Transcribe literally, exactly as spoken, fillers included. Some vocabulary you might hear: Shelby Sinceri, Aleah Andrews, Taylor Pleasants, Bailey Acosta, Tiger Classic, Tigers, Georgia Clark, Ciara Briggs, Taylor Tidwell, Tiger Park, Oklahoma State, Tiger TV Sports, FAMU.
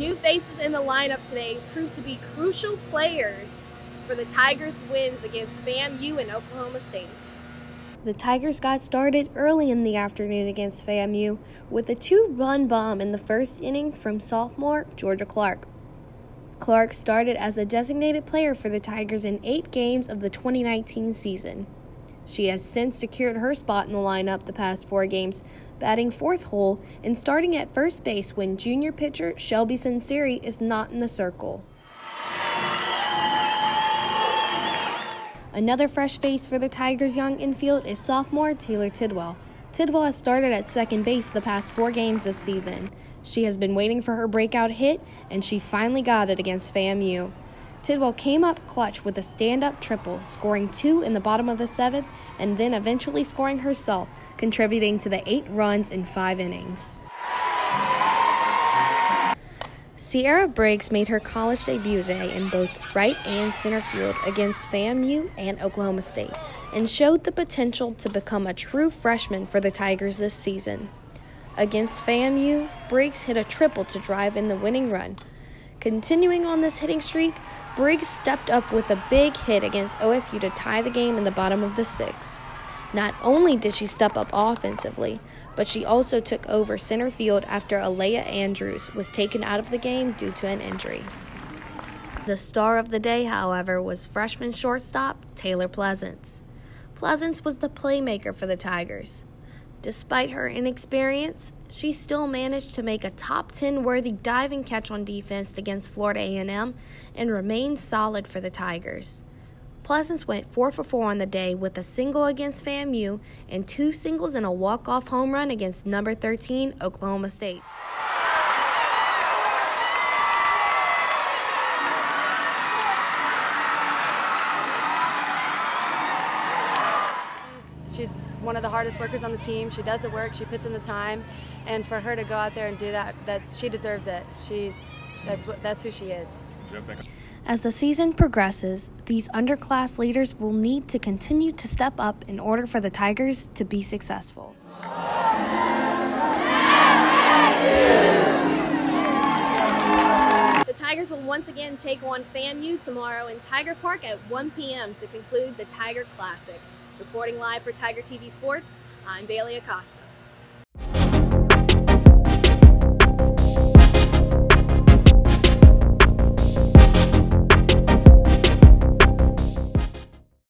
new faces in the lineup today proved to be crucial players for the Tigers' wins against FAMU and Oklahoma State. The Tigers got started early in the afternoon against FAMU with a two-run bomb in the first inning from sophomore Georgia Clark. Clark started as a designated player for the Tigers in eight games of the twenty nineteen season. She has since secured her spot in the lineup the past four games, batting fourth hole and starting at first base when junior pitcher Shelby Sinceri is not in the circle. Another fresh face for the Tigers' young infield is sophomore Taylor Tidwell. Tidwell has started at second base the past four games this season. She has been waiting for her breakout hit, and she finally got it against FAMU. Tidwell came up clutch with a stand-up triple, scoring two in the bottom of the seventh and then eventually scoring herself, contributing to the eight runs in five innings. Ciara Briggs made her college debut today in both right and center field against FAMU and Oklahoma State, and showed the potential to become a true freshman for the Tigers this season. Against FAMU, Briggs hit a triple to drive in the winning run. Continuing on this hitting streak, Briggs stepped up with a big hit against O S U to tie the game in the bottom of the sixth. Not only did she step up offensively, but she also took over center field after Aleah Andrews was taken out of the game due to an injury. The star of the day, however, was freshman shortstop Taylor Pleasants. Pleasants was the playmaker for the Tigers. Despite her inexperience, she still managed to make a top ten worthy diving catch on defense against Florida A and M and remained solid for the Tigers. Pleasants went four for four on the day with a single against FAMU and two singles and a walk-off home run against number thirteen, Oklahoma State. She's, she's one of the hardest workers on the team. She does the work, she puts in the time, and for her to go out there and do that, that she deserves it. She, that's, what, that's who she is. As the season progresses, these underclass leaders will need to continue to step up in order for the Tigers to be successful. The Tigers will once again take on FAMU tomorrow in Tiger Park at one p m to conclude the Tiger Classic. Reporting live for Tiger T V Sports, I'm Bailey Acosta.